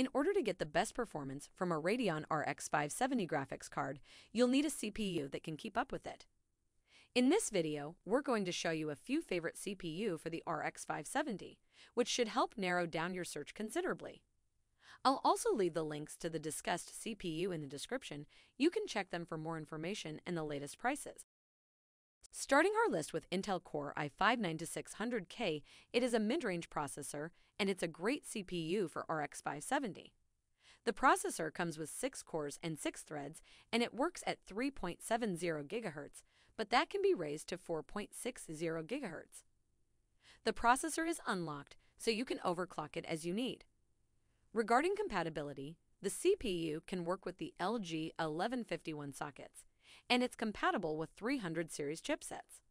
In order to get the best performance from a Radeon RX 570 graphics card, you'll need a CPU that can keep up with it. In this video, we're going to show you a few favorite CPU for the RX 570, which should help narrow down your search considerably. I'll also leave the links to the discussed CPU in the description. You can check them for more information and the latest prices. Starting our list with Intel Core i5-9600K, it is a mid-range processor, and it's a great CPU for RX 570. The processor comes with 6 cores and 6 threads, and it works at 3.70 GHz, but that can be raised to 4.60 GHz. The processor is unlocked, so you can overclock it as you need. Regarding compatibility, the CPU can work with the LGA 1151 sockets, and it's compatible with 300 series chipsets.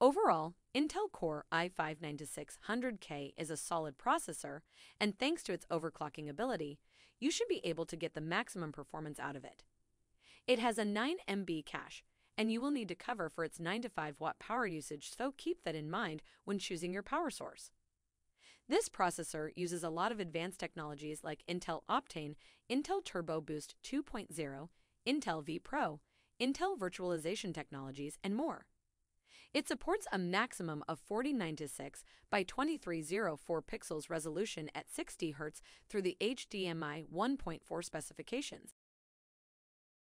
Overall, Intel Core i5-9600K is a solid processor, and thanks to its overclocking ability, you should be able to get the maximum performance out of it. It has a 9 MB cache, and you will need to cover for its 9 to 5 watt power usage, so keep that in mind when choosing your power source. This processor uses a lot of advanced technologies like Intel Optane, Intel Turbo Boost 2.0, Intel V Pro, Intel virtualization technologies, and more. It supports a maximum of 4096 by 2304 pixels resolution at 60 Hz through the HDMI 1.4 specifications.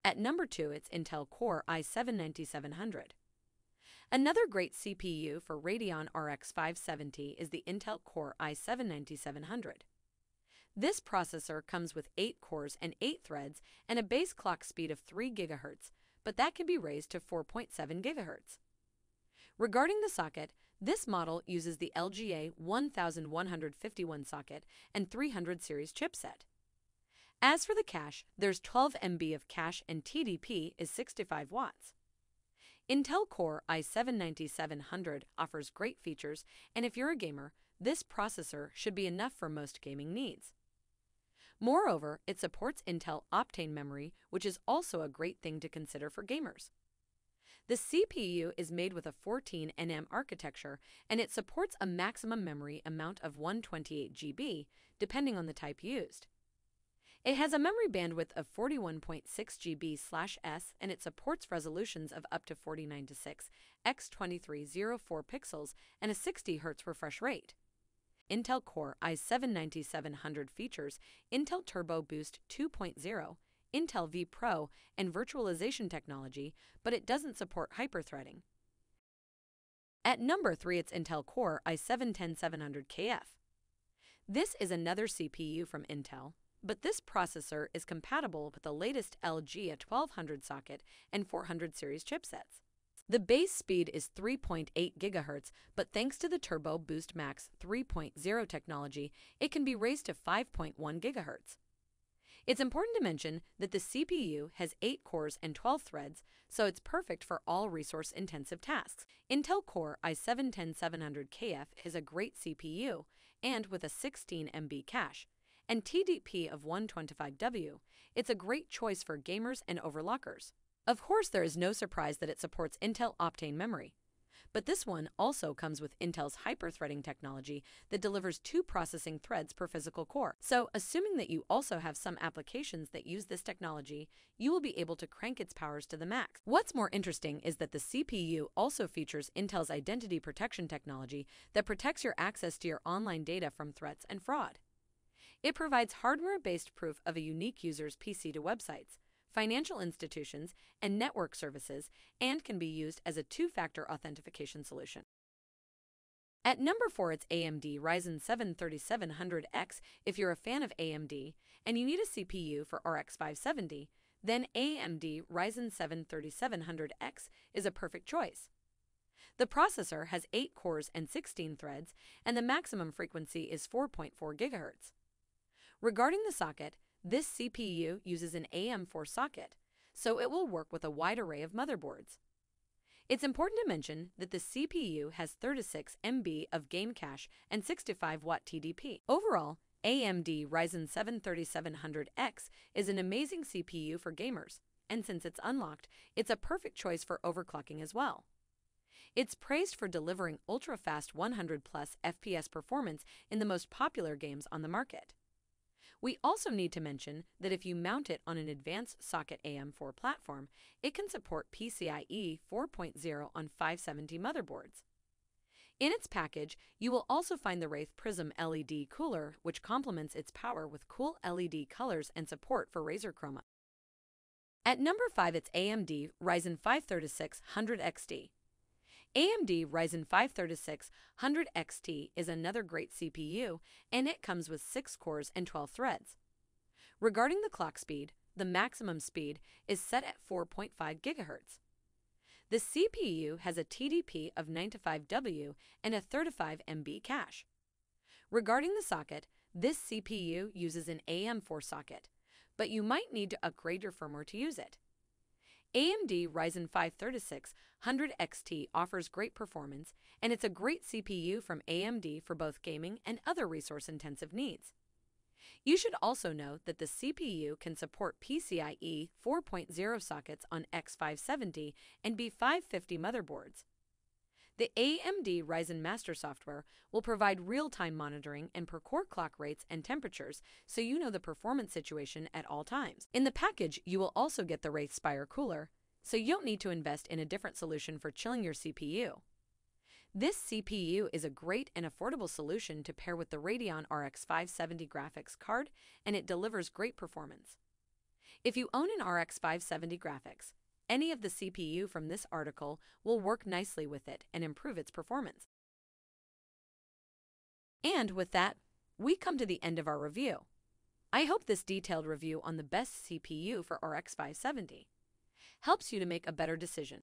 At number 2, it's Intel Core i7-9700. Another great CPU for Radeon RX 570 is the Intel Core i7-9700. This processor comes with 8 cores and 8 threads and a base clock speed of 3 GHz, but that can be raised to 4.7 GHz. Regarding the socket, this model uses the LGA 1151 socket and 300 series chipset. As for the cache, there's 12 MB of cache and TDP is 65 watts. Intel Core i7-9700 offers great features, and if you're a gamer, this processor should be enough for most gaming needs. Moreover, it supports Intel Optane memory, which is also a great thing to consider for gamers. The CPU is made with a 14nm architecture, and it supports a maximum memory amount of 128 GB, depending on the type used. It has a memory bandwidth of 41.6 GB/s, and it supports resolutions of up to 4096 x 2304 pixels and a 60 Hz refresh rate. Intel Core i7-9700 features Intel Turbo Boost 2.0, Intel V Pro, and virtualization technology, but it doesn't support hyperthreading. At number 3, it's Intel Core i7-10700KF. This is another CPU from Intel, but this processor is compatible with the latest LGA 1200 socket and 400 series chipsets. The base speed is 3.8 GHz, but thanks to the Turbo Boost Max 3.0 technology, it can be raised to 5.1 GHz. It's important to mention that the CPU has 8 cores and 12 threads, so it's perfect for all resource-intensive tasks. Intel Core i7-10700KF is a great CPU, and with a 16 MB cache and TDP of 125W, it's a great choice for gamers and overclockers. Of course, there is no surprise that it supports Intel Optane memory, but this one also comes with Intel's hyperthreading technology that delivers 2 processing threads per physical core. So, assuming that you also have some applications that use this technology, you will be able to crank its powers to the max. What's more interesting is that the CPU also features Intel's identity protection technology that protects your access to your online data from threats and fraud. It provides hardware-based proof of a unique user's PC to websites, financial institutions, and network services, and can be used as a 2-factor authentication solution. At number 4, it's AMD Ryzen 7 3700X. If you're a fan of AMD and you need a CPU for RX 570, then AMD Ryzen 7 3700X is a perfect choice. The processor has 8 cores and 16 threads, and the maximum frequency is 4.4 GHz. Regarding the socket, this CPU uses an AM4 socket, so it will work with a wide array of motherboards. It's important to mention that the CPU has 36 MB of game cache and 65 watt TDP. Overall, AMD Ryzen 7 3700X is an amazing CPU for gamers, and since it's unlocked, it's a perfect choice for overclocking as well. It's praised for delivering ultra-fast 100+ FPS performance in the most popular games on the market. We also need to mention that if you mount it on an advanced socket AM4 platform, it can support PCIe 4.0 on 570 motherboards. In its package, you will also find the Wraith Prism LED cooler, which complements its power with cool LED colors and support for Razer Chroma. At number 5, it's AMD Ryzen 5 3600 XT. AMD Ryzen 5 3600 XT is another great CPU, and it comes with 6 cores and 12 threads. Regarding the clock speed, the maximum speed is set at 4.5 GHz. The CPU has a TDP of 925W and a 35 MB cache. Regarding the socket, this CPU uses an AM4 socket, but you might need to upgrade your firmware to use it. AMD Ryzen 5 3600 XT offers great performance, and it's a great CPU from AMD for both gaming and other resource-intensive needs. You should also know that the CPU can support PCIe 4.0 sockets on X570 and B550 motherboards. The AMD Ryzen Master software will provide real-time monitoring and per-core clock rates and temperatures, so you know the performance situation at all times. In the package, you will also get the Wraith Spire cooler, so you don't need to invest in a different solution for chilling your CPU. This CPU is a great and affordable solution to pair with the Radeon RX 570 graphics card, and it delivers great performance. If you own an RX 570 graphics, any of the CPU from this article will work nicely with it and improve its performance. And with that, we come to the end of our review. I hope this detailed review on the best CPU for RX 570 helps you to make a better decision.